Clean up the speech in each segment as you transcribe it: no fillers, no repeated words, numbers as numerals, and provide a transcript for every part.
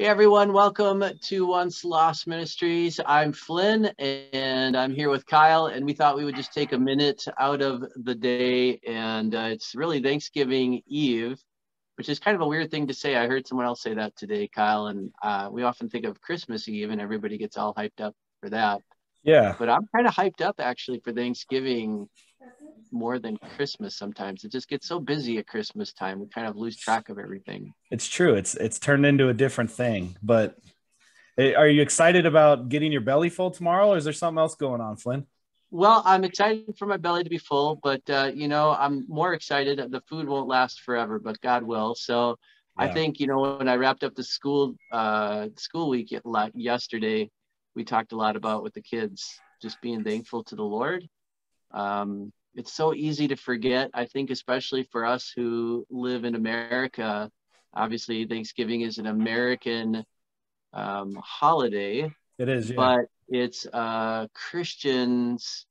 Hey everyone, welcome to Once Lost Ministries. I'm Flynn and I'm here with Kyle, and we thought we would just take a minute out of the day, and it's really Thanksgiving Eve, which is kind of a weird thing to say. I heard someone else say that today, Kyle, and we often think of Christmas Eve and everybody gets all hyped up for that. Yeah. But I'm kind of hyped up actually for Thanksgiving more than Christmas sometimes. It just gets so busy at Christmas time, we kind of lose track of everything. It's true. It's turned into a different thing. But are you excited about getting your belly full tomorrow, or is there something else going on, Flynn? Well, I'm excited for my belly to be full, but you know, I'm more excited the food won't last forever, but God will. So yeah. I think, you know, when I wrapped up the school week yesterday, we talked a lot about with the kids just being thankful to the Lord. It's so easy to forget, I think, especially for us who live in America. Obviously, Thanksgiving is an American holiday. It is, yeah. But it's Christians'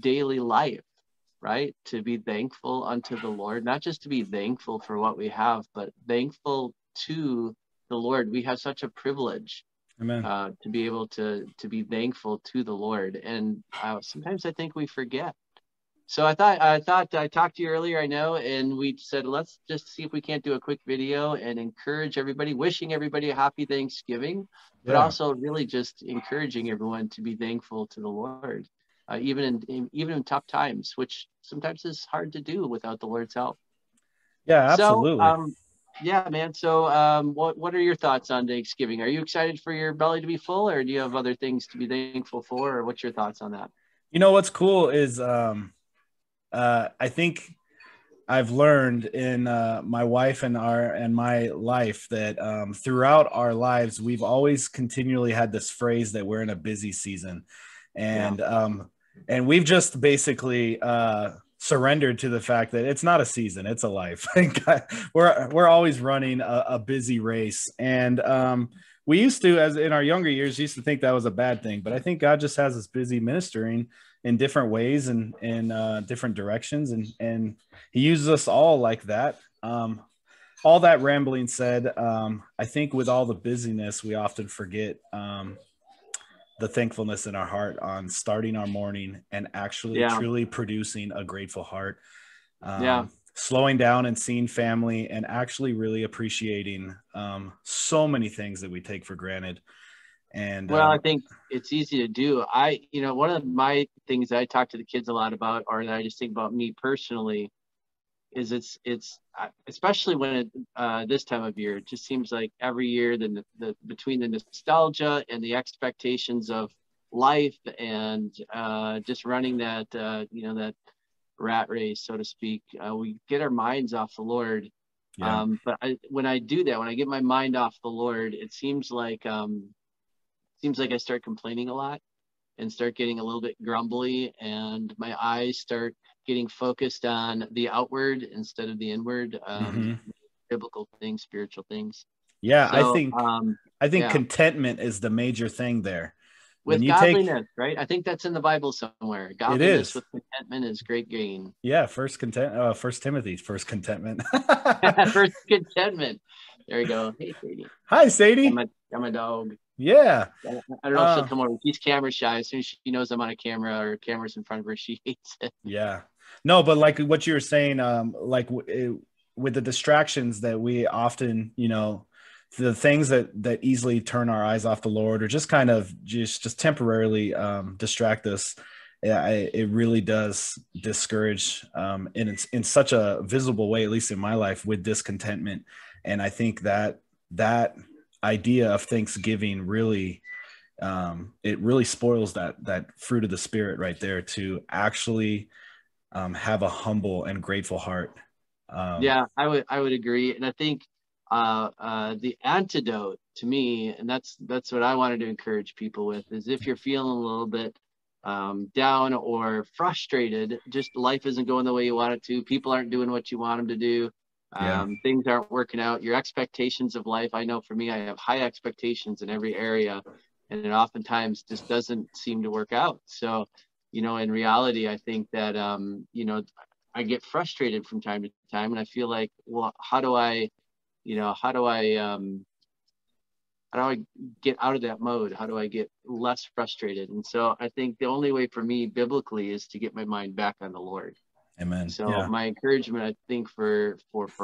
daily life, right? To be thankful unto the Lord, not just to be thankful for what we have, but thankful to the Lord. We have such a privilege. Amen. To be able to be thankful to the Lord. And sometimes I think we forget. So I thought I talked to you earlier, I know, and we said, let's just see if we can't do a quick video and encourage everybody, wishing everybody a happy Thanksgiving, but yeah, also really just encouraging everyone to be thankful to the Lord, even in tough times, which sometimes is hard to do without the Lord's help. Yeah, absolutely. So, yeah, man. So what are your thoughts on Thanksgiving? Are you excited for your belly to be full, or do you have other things to be thankful for, or what's your thoughts on that? You know, what's cool is I think I've learned in my wife and my life that throughout our lives, we've always continually had this phrase that we're in a busy season. And, yeah, and we've just basically surrendered to the fact that it's not a season, it's a life. we're always running a busy race. And we used to, as in our younger years, used to think that was a bad thing, but I think God just has us busy ministering in different ways and in different directions. And he uses us all like that. All that rambling said, I think with all the busyness, we often forget the thankfulness in our heart on starting our morning and actually, yeah, truly producing a grateful heart. Yeah. Slowing down and seeing family and actually really appreciating so many things that we take for granted. And well, I think it's easy to do. You know, one of my things that I talk to the kids a lot about, or that I just think about me personally, is it's especially when this time of year, it just seems like every year the between the nostalgia and the expectations of life and just running that you know, that rat race, so to speak, we get our minds off the Lord. Yeah. But when I do that, when I get my mind off the Lord, it seems like I start complaining a lot and start getting a little bit grumbly, and my eyes start getting focused on the outward instead of the inward, biblical things, spiritual things. Yeah. So, I think yeah, contentment is the major thing there. With godliness, right? I think that's in the Bible somewhere. Godliness with contentment is great gain. Yeah, First contentment. First contentment. There you go. Hey, Sadie. Hi, Sadie. I'm a dog. Yeah. I don't know if she'll come over. She's camera shy. As soon as she knows I'm on a camera or cameras in front of her, she hates it. Yeah. No, but like what you were saying, like with the distractions that we often, you know, the things that easily turn our eyes off the Lord, or just kind of just temporarily distract us. It really does discourage, and it's in such a visible way, at least in my life, with discontentment. And I think that idea of Thanksgiving really, it really spoils that fruit of the Spirit right there, to actually have a humble and grateful heart. Yeah, I would agree. And I think the antidote to me, and that's what I wanted to encourage people with, is if you're feeling a little bit down or frustrated, just life isn't going the way you want it to, people aren't doing what you want them to do, things aren't working out, your expectations of life. I know for me, I have high expectations in every area, and it oftentimes just doesn't seem to work out. So, you know, in reality, I think that, you know, I get frustrated from time to time, and I feel like, well, how do I how do I get out of that mode? How do I get less frustrated? And so I think the only way for me biblically is to get my mind back on the Lord. Amen. So my encouragement, I think for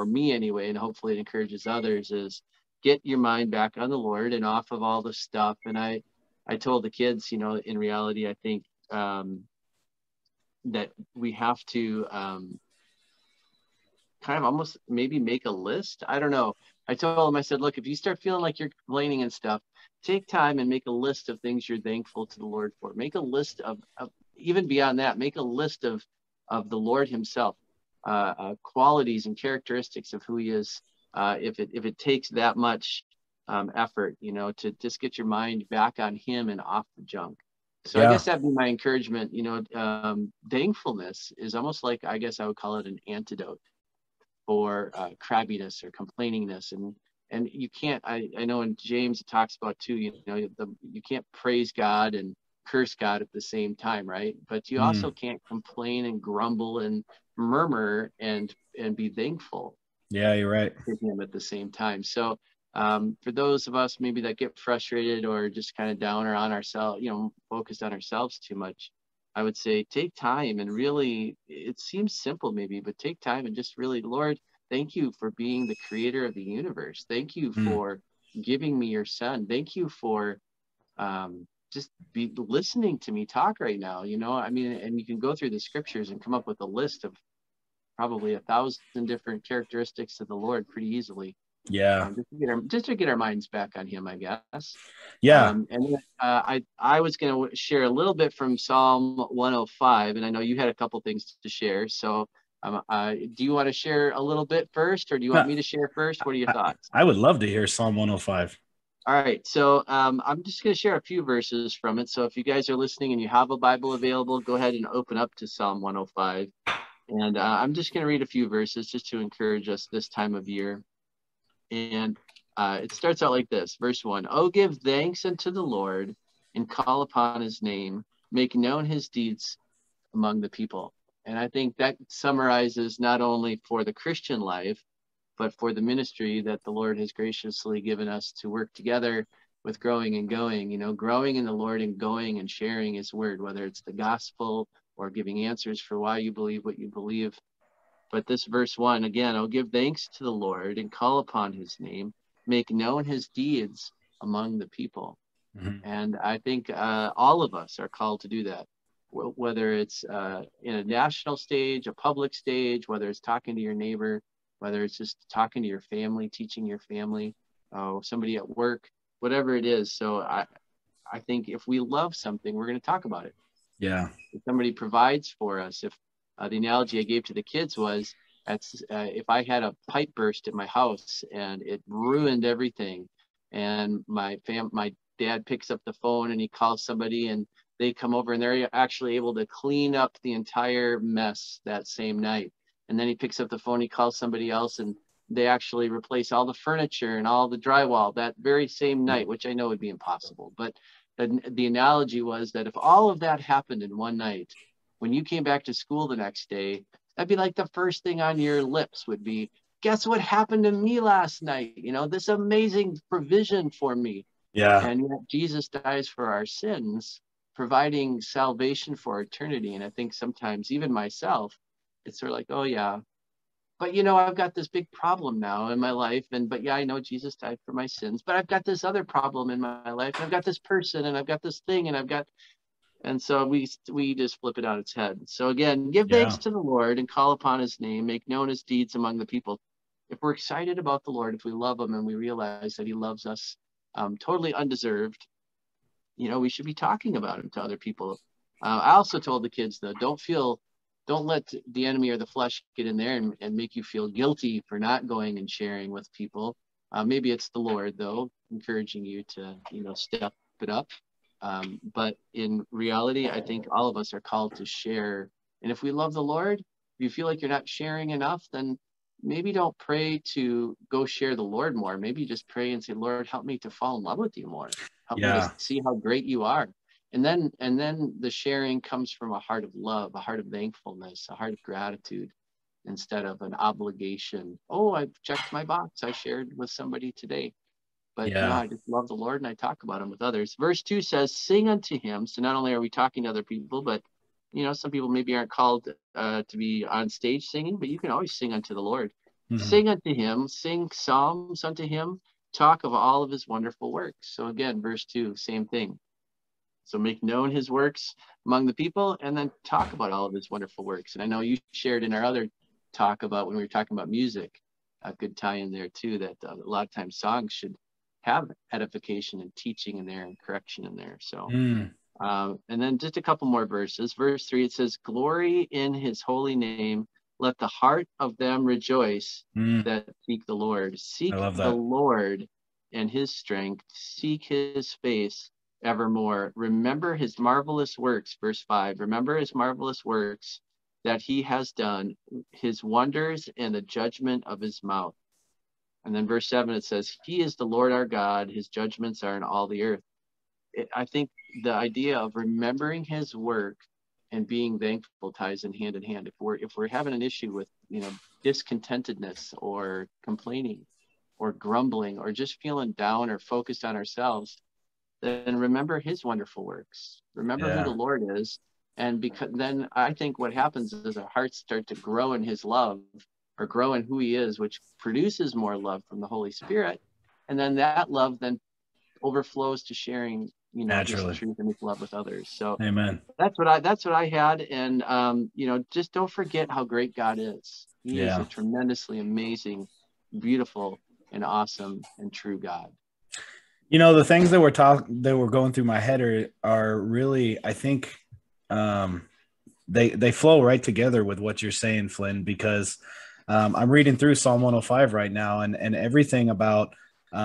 me anyway, and hopefully it encourages others, is get your mind back on the Lord and off of all the stuff. And I told the kids, you know, in reality, I think that we have to kind of almost maybe make a list. I don't know. I told them, I said, look, if you start feeling like you're complaining and stuff, take time and make a list of things you're thankful to the Lord for. Make a list of even beyond that, make a list of the Lord himself, qualities and characteristics of who he is. If it takes that much effort, you know, to just get your mind back on him and off the junk. So I guess that'd be my encouragement. You know, thankfulness is almost like, I guess I would call it an antidote for crabbiness or complainingness. And you can't, I know in James it talks about too, you know, you can't praise God and curse God at the same time, right? But you also can't complain and grumble and murmur and be thankful. Yeah, you're right. To him at the same time. So for those of us maybe that get frustrated or just kind of down or on ourselves, you know, focused on ourselves too much, I would say take time and really, it seems simple maybe, but take time and just really, Lord, thank you for being the creator of the universe. Thank you for giving me your son. Thank you for just be listening to me talk right now. You know, I mean, and you can go through the scriptures and come up with a list of probably 1,000 different characteristics of the Lord pretty easily. Yeah. Just to get our minds back on him, I guess. Yeah. I was going to share a little bit from Psalm 105, and I know you had a couple things to share. So do you want to share a little bit first, or do you want me to share first? What are your thoughts? I would love to hear Psalm 105. All right. So I'm just going to share a few verses from it. So if you guys are listening and you have a Bible available, go ahead and open up to Psalm 105. And I'm just going to read a few verses just to encourage us this time of year. And it starts out like this. Verse 1, "Oh, give thanks unto the Lord and call upon his name. Make known his deeds among the people." And I think that summarizes not only for the Christian life, but for the ministry that the Lord has graciously given us to work together with growing and going. You know, growing in the Lord and going and sharing his word, whether it's the gospel or giving answers for why you believe what you believe. But this verse 1, again, "I'll give thanks to the Lord and call upon his name, make known his deeds among the people." And I think all of us are called to do that, whether it's in a national stage, a public stage, whether it's talking to your neighbor, whether it's just talking to your family, teaching your family, somebody at work, whatever it is. So I think if we love something, we're going to talk about it. Yeah. If somebody provides for us, if the analogy I gave to the kids was, if I had a pipe burst at my house and it ruined everything, and my dad picks up the phone and he calls somebody and they come over and they're actually able to clean up the entire mess that same night. And then he picks up the phone, he calls somebody else, and they actually replace all the furniture and all the drywall that very same night, which I know would be impossible. But the analogy was that if all of that happened in one night, when you came back to school the next day, that'd be like the first thing on your lips would be, guess what happened to me last night? You know, this amazing provision for me. Yeah. And yet Jesus dies for our sins, providing salvation for eternity. And I think sometimes even myself, it's sort of like, oh yeah, but you know, I've got this big problem now in my life. But yeah, I know Jesus died for my sins, but I've got this other problem in my life. I've got this person and I've got this thing and I've got... And so we just flip it on its head. So again, give thanks to the Lord and call upon his name, make known his deeds among the people. If we're excited about the Lord, if we love him and we realize that he loves us totally undeserved, you know, we should be talking about him to other people. I also told the kids, though, don't let the enemy or the flesh get in there and make you feel guilty for not going and sharing with people. Maybe it's the Lord, though, encouraging you to, you know, step it up. But in reality, I think all of us are called to share. And if we love the Lord, if you feel like you're not sharing enough, then maybe don't pray to go share the Lord more. Maybe just pray and say, Lord, help me to fall in love with you more. Help me to see how great you are. And then the sharing comes from a heart of love, a heart of thankfulness, a heart of gratitude, instead of an obligation. Oh, I checked my box. I shared with somebody today. But no, I just love the Lord and I talk about him with others. Verse 2 says, sing unto him. So not only are we talking to other people, but, you know, some people maybe aren't called to be on stage singing, but you can always sing unto the Lord. Mm-hmm. Sing unto him, sing psalms unto him, talk of all of his wonderful works. So again, verse 2, same thing. So make known his works among the people and then talk about all of his wonderful works. And I know you shared in our other talk about when we were talking about music, a good tie in there too, that a lot of times songs should have edification and teaching in there and correction in there. So, and then just a couple more verses. Verse 3, it says, glory in his holy name. Let the heart of them rejoice that seek the Lord. Seek the Lord and his strength. Seek his face evermore. Remember his marvelous works. Verse 5, remember his marvelous works that he has done, his wonders and the judgment of his mouth. And then verse 7, it says, he is the Lord our God. His judgments are in all the earth. I think the idea of remembering his work and being thankful ties in hand. If we're having an issue with, you know, discontentedness or complaining or grumbling or just feeling down or focused on ourselves, then remember his wonderful works. Remember who the Lord is. And because then I think what happens is our hearts start to grow in his love, or grow in who he is, which produces more love from the Holy Spirit. And then that love then overflows to sharing, you know, his truth and his love with others. So amen. That's what I had. And, you know, just don't forget how great God is. He is a tremendously amazing, beautiful and awesome and true God. You know, the things that were going through my head are really, I think, they flow right together with what you're saying, Flynn, because I'm reading through Psalm 105 right now, and everything about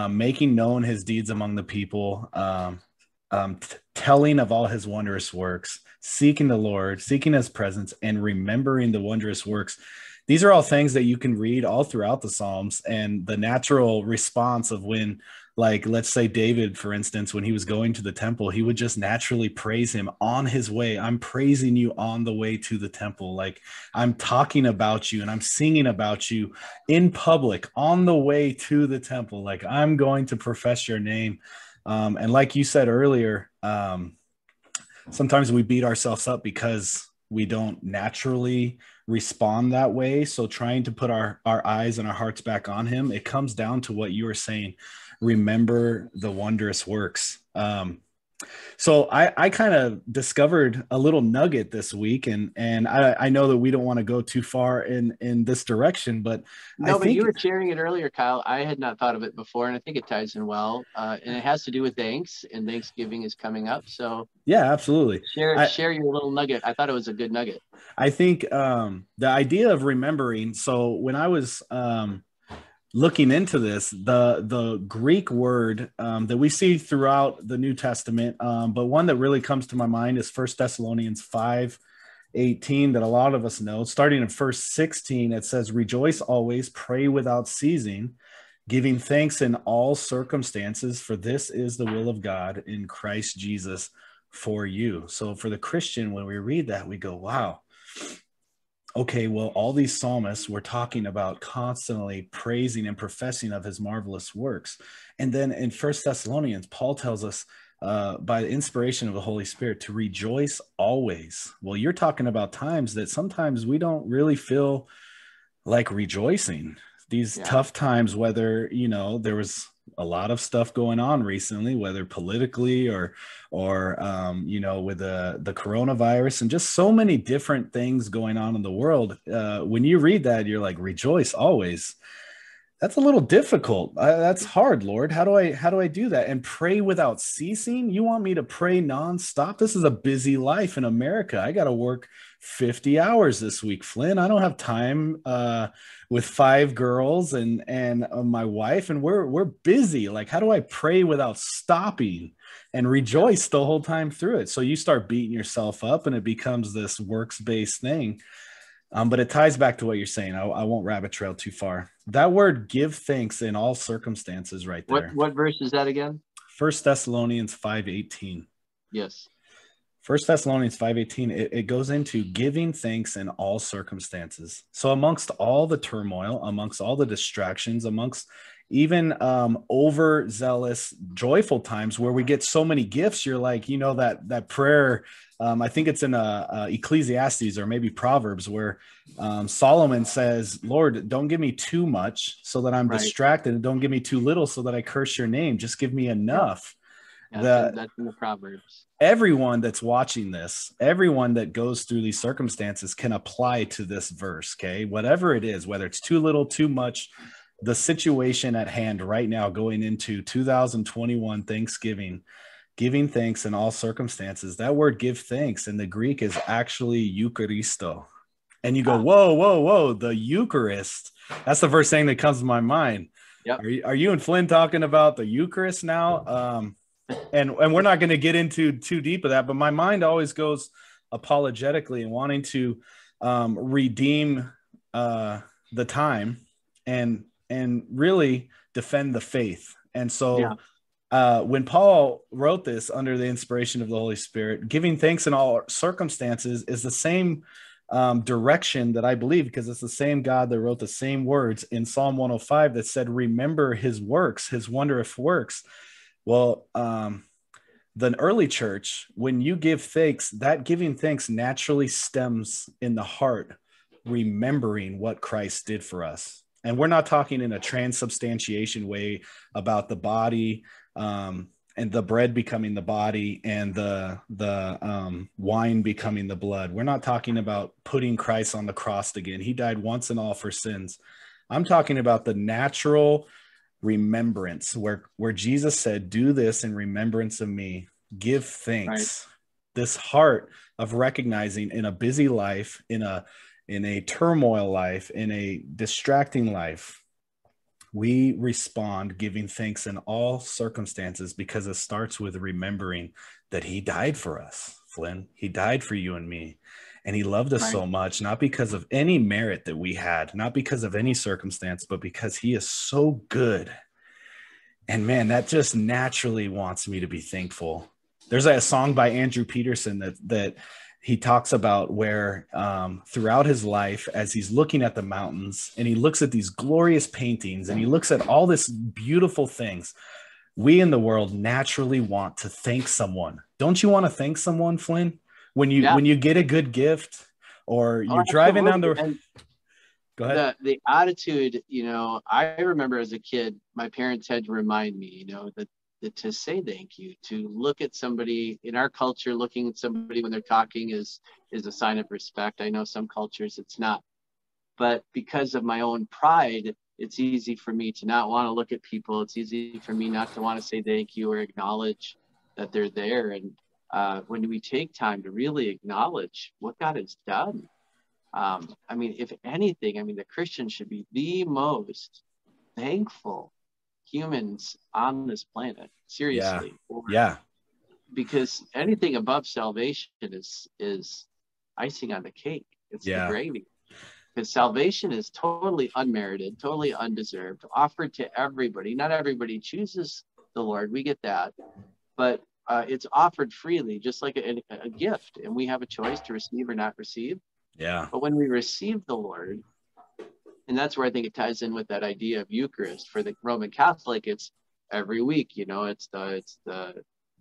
making known his deeds among the people, telling of all his wondrous works, seeking the Lord, seeking his presence, and remembering the wondrous works. These are all things that you can read all throughout the Psalms, and the natural response of when, like, let's say David, for instance, when he was going to the temple, he would just naturally praise him on his way. I'm praising you on the way to the temple. Like, I'm talking about you and I'm singing about you in public on the way to the temple. Like, I'm going to profess your name. And like you said earlier, sometimes we beat ourselves up because we don't naturally respond that way. So trying to put our eyes and our hearts back on him, it comes down to what you were saying. Remember the wondrous works. So I kind of discovered a little nugget this week, and I know that we don't want to go too far in this direction, but but you were sharing it earlier, Kyle. I had not thought of it before, and I think it ties in well, and it has to do with thanks, and Thanksgiving is coming up. So yeah, absolutely. Share your little nugget. I thought it was a good nugget. I think the idea of remembering. So when I was looking into this, the Greek word that we see throughout the New Testament, but one that really comes to my mind is 1 Thessalonians 5:18, that a lot of us know. Starting in verse 16, it says, rejoice always, pray without ceasing, giving thanks in all circumstances, for this is the will of God in Christ Jesus for you. So for the Christian, when we read that, we go, wow. Okay, well, all these psalmists were talking about constantly praising and professing of his marvelous works. And then in 1 Thessalonians, Paul tells us by the inspiration of the Holy Spirit to rejoice always. Well, you're talking about times that sometimes we don't really feel like rejoicing. These tough times, whether, you know, there was a lot of stuff going on recently, whether politically or you know, with the coronavirus and just so many different things going on in the world. When you read that, you're like, rejoice always. That's a little difficult. That's hard, Lord. How do I do that? And pray without ceasing. You want me to pray nonstop? This is a busy life in America. I got to work 50 hours this week, Flynn. I don't have time with 5 girls and my wife, and we're busy. Like, how do I pray without stopping and rejoice the whole time through it? So you start beating yourself up, and it becomes this works-based thing. But it ties back to what you're saying. I won't rabbit trail too far. That word, give thanks in all circumstances, right there. What verse is that again? 1 Thessalonians 5:18. Yes. 1 Thessalonians 5:18, it goes into giving thanks in all circumstances. So amongst all the turmoil, amongst all the distractions, amongst even overzealous, joyful times where we get so many gifts. You're like, you know, that prayer, I think it's in Ecclesiastes or maybe Proverbs, where Solomon says, Lord, don't give me too much so that I'm distracted. Don't give me too little so that I curse your name. Just give me enough. Yeah, that's in the Proverbs. Everyone that's watching this, everyone that goes through these circumstances can apply to this verse, okay? Whatever it is, whether it's too little, too much, the situation at hand right now going into 2021 Thanksgiving, giving thanks in all circumstances. That word give thanks in the Greek is actually Eucharisto. And you go, whoa, the Eucharist. That's the first thing that comes to my mind. Yep. Are you and Flynn talking about the Eucharist now? And we're not going to get into too deep of that, but my mind always goes apologetically and wanting to redeem the time and really defend the faith. And so when Paul wrote this under the inspiration of the Holy Spirit, giving thanks in all circumstances is the same direction that I believe, because it's the same God that wrote the same words in Psalm 105 that said, remember his works, his wondrous works. Well, the early church, when you give thanks, that giving thanks naturally stems in the heart, remembering what Christ did for us. And we're not talking in a transubstantiation way about the body and the bread becoming the body and the wine becoming the blood. We're not talking about putting Christ on the cross again. He died once and all for sins. I'm talking about the natural remembrance where Jesus said, do this in remembrance of me, give thanks. This heart of recognizing in a busy life, in a turmoil life, in a distracting life, we respond giving thanks in all circumstances, because it starts with remembering that he died for us. Flynn, he died for you and me, and he loved us so much, not because of any merit that we had, not because of any circumstance, but because he is so good. And man, that just naturally wants me to be thankful. There's a song by Andrew Peterson that he talks about where throughout his life, as he's looking at the mountains and he looks at these glorious paintings and he looks at all this beautiful things, we in the world naturally want to thank someone. Don't you want to thank someone, Flynn? When you get a good gift, or you're driving down the road. Go ahead. The attitude, you know, I remember as a kid, my parents had to remind me, you know, that to say thank you, to look at somebody. In our culture, looking at somebody when they're talking is a sign of respect. I know some cultures it's not. But because of my own pride, it's easy for me to not want to look at people. It's easy for me not to want to say thank you or acknowledge that they're there. And when we take time to really acknowledge what God has done, I mean, if anything, I mean, the Christian should be the most thankful humans on this planet, seriously. Yeah. Because anything above salvation is icing on the cake. It's the gravy. Because salvation is totally unmerited, totally undeserved, offered to everybody. Not everybody chooses the Lord. We get that. But it's offered freely, just like a gift, and we have a choice to receive or not receive. Yeah. But when we receive the Lord, and that's where I think it ties in with that idea of Eucharist. For the Roman Catholic, it's every week. You know, it's the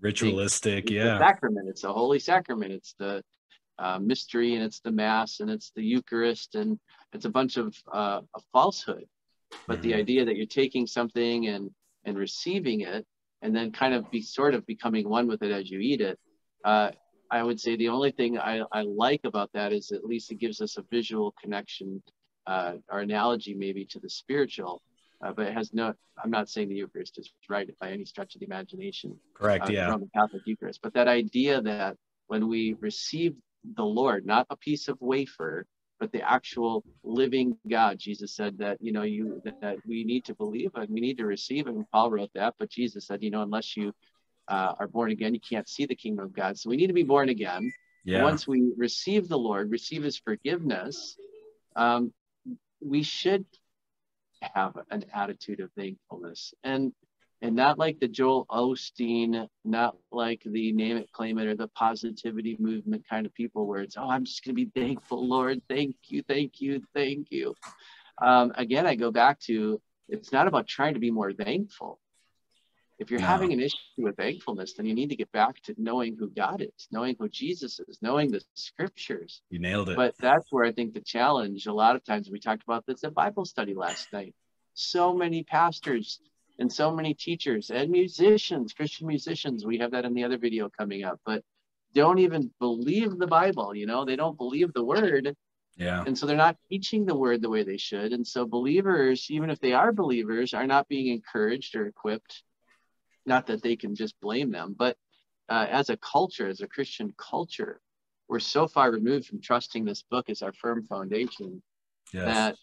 ritualistic, the sacrament. It's the Holy Sacrament. It's the mystery, and it's the Mass, and it's the Eucharist, and it's a bunch of falsehood. But the idea that you're taking something and receiving it, and then kind of becoming one with it as you eat it. I would say the only thing I like about that is at least it gives us a visual connection, or analogy maybe to the spiritual, but it has no, I'm not saying the Eucharist is right by any stretch of the imagination. Correct, Roman Catholic Eucharist. But that idea that when we receive the Lord, not a piece of wafer, but the actual living God. Jesus said that, you know, that we need to believe and we need to receive. And Paul wrote that, but Jesus said, you know, unless you are born again, you can't see the kingdom of God. So we need to be born again. Yeah. Once we receive the Lord, receive his forgiveness, we should have an attitude of thankfulness. And not like the Joel Osteen, not like the name it, claim it, or the positivity movement kind of people where it's, oh, I'm just going to be thankful, Lord. Thank you, thank you, thank you. Again, I go back to It's not about trying to be more thankful. If you're having an issue with thankfulness, then you need to get back to knowing who God is, knowing who Jesus is, knowing the scriptures. You nailed it. But that's where I think the challenge, a lot of times, we talked about this at Bible study last night. So many pastors and so many teachers and musicians, Christian musicians, we have that in the other video coming up, but don't even believe the Bible, you know, they don't believe the word. Yeah. And so they're not teaching the word the way they should. And so believers, even if they are believers, are not being encouraged or equipped. Not that they can just blame them, but as a culture, as a Christian culture, we're so far removed from trusting this book as our firm foundation that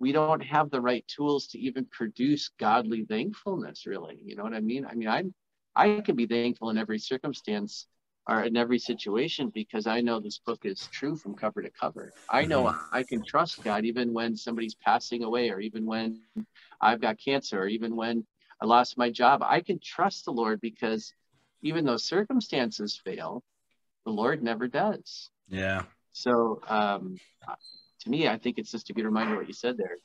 we don't have the right tools to even produce godly thankfulness, really. You know what I mean? I mean, I can be thankful in every circumstance or in every situation because I know this book is true from cover to cover. I know I can trust God even when somebody's passing away, or even when I've got cancer, or even when I lost my job. I can trust the Lord because even though circumstances fail, the Lord never does. Yeah. So to me, I think it's just a good reminder what you said there.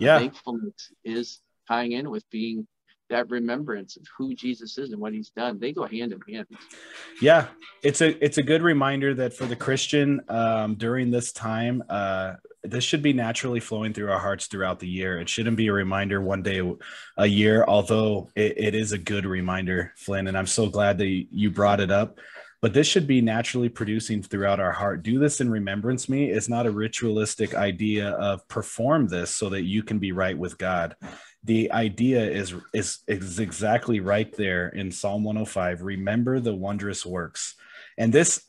Yeah. Thankfulness is tying in with being that remembrance of who Jesus is and what he's done. They go hand in hand. Yeah. It's a good reminder that for the Christian during this time, this should be naturally flowing through our hearts throughout the year. It shouldn't be a reminder one day a year, although it is a good reminder, Flynn, and I'm so glad that you brought it up. But this should be naturally producing throughout our heart. Do this in remembrance me. It's not a ritualistic idea of perform this so that you can be right with God. The idea is exactly right there in Psalm 105. Remember the wondrous works. And this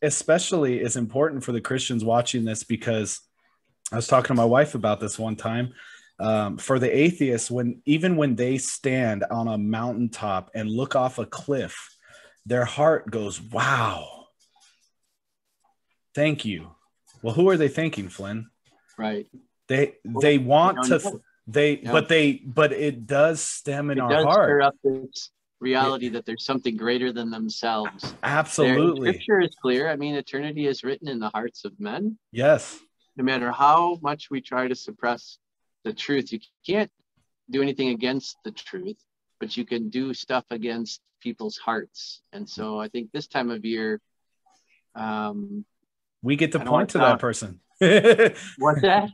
especially is important for the Christians watching this, because I was talking to my wife about this one time. For the atheists, even when they stand on a mountaintop and look off a cliff, their heart goes, wow, thank you. Well, who are they thanking, Flynn? Right. They want to, but it does stem in our heart. Stir up this reality that there's something greater than themselves. Absolutely. Their scripture is clear. I mean, eternity is written in the hearts of men. Yes. No matter how much we try to suppress the truth, you can't do anything against the truth, but you can do stuff against people's hearts. And so I think this time of year, we get to point to that person. What's that?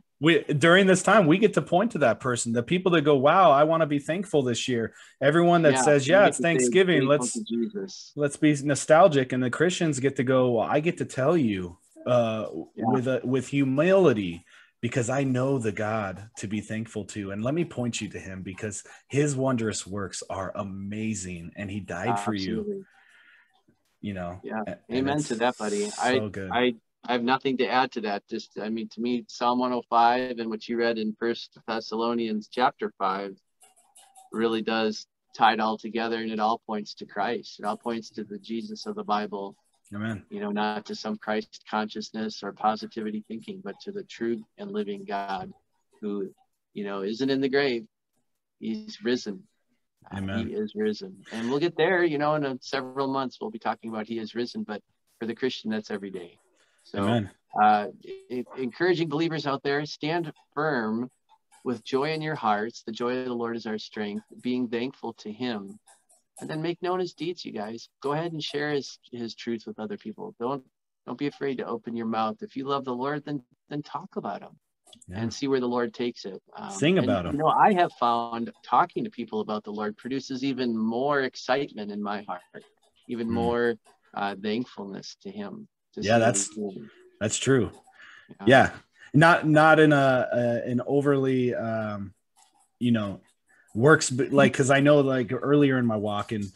During this time, we get to point to that person, the people that go, wow, I want to be thankful this year. Everyone that says, yeah, it's Thanksgiving. Let's be nostalgic. And the Christians get to go, well, I get to tell you with humility, because I know the God to be thankful to. And let me point you to him, because his wondrous works are amazing. And he died for you, you know? Yeah. Amen to that, buddy. I have nothing to add to that. Just, I mean, to me, Psalm 105 and what you read in 1 Thessalonians chapter 5 really does tie it all together. And it all points to Christ. It all points to the Jesus of the Bible. Amen. You know, not to some Christ consciousness or positivity thinking, but to the true and living God who, you know, isn't in the grave. He's risen. Amen. He is risen. And we'll get there, you know, in several months, we'll be talking about he is risen, but for the Christian, that's every day. So Amen. Encouraging believers out there, stand firm with joy in your hearts. The joy of the Lord is our strength, being thankful to him. And then make known his deeds, you guys. Go ahead and share his truth with other people. Don't be afraid to open your mouth. If you love the Lord, then talk about him and see where the Lord takes it. Sing about him. You know, I have found talking to people about the Lord produces even more excitement in my heart, even more thankfulness to him. That's true. Yeah. Not in an overly, you know, works, like, because I know, like, earlier in my walk, and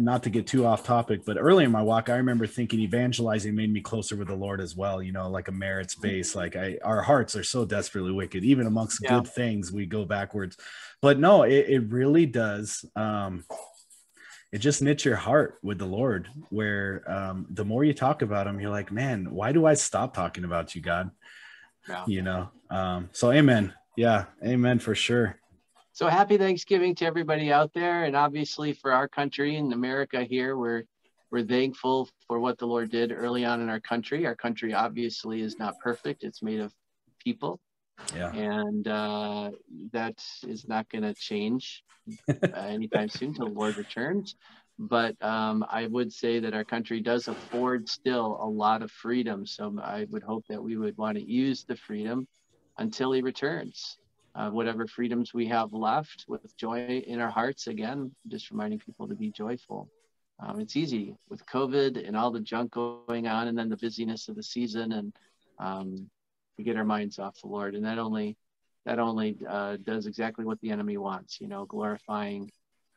not to get too off topic, but earlier in my walk, I remember thinking evangelizing made me closer with the Lord as well, you know, like a merits base, like our hearts are so desperately wicked, even amongst good things, we go backwards. But no, it really does. It just knits your heart with the Lord, where the more you talk about him, you're like, man, why do I stop talking about you, God? You know? So amen. Yeah. Amen for sure. So happy Thanksgiving to everybody out there. And obviously for our country and America here, we're thankful for what the Lord did early on in our country. Our country obviously is not perfect. It's made of people. Yeah. And that is not going to change anytime soon till the Lord returns. But I would say that our country does afford still a lot of freedom. So I would hope that we would want to use the freedom until he returns. Whatever freedoms we have left, with joy in our hearts, again, just reminding people to be joyful. It's easy with COVID and all the junk going on, and then the busyness of the season, and to get our minds off the Lord. And that only does exactly what the enemy wants, glorifying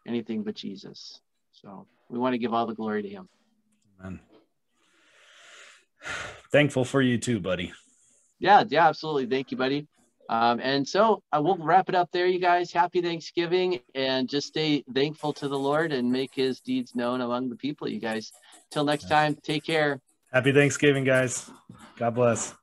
anything but Jesus. So we want to give all the glory to him. Amen. Thankful for you too, buddy. Yeah, absolutely. Thank you, buddy. And so I will wrap it up there, you guys. Happy Thanksgiving, and just stay thankful to the Lord and make his deeds known among the people, you guys. Till next time, take care. Happy Thanksgiving, guys. God bless.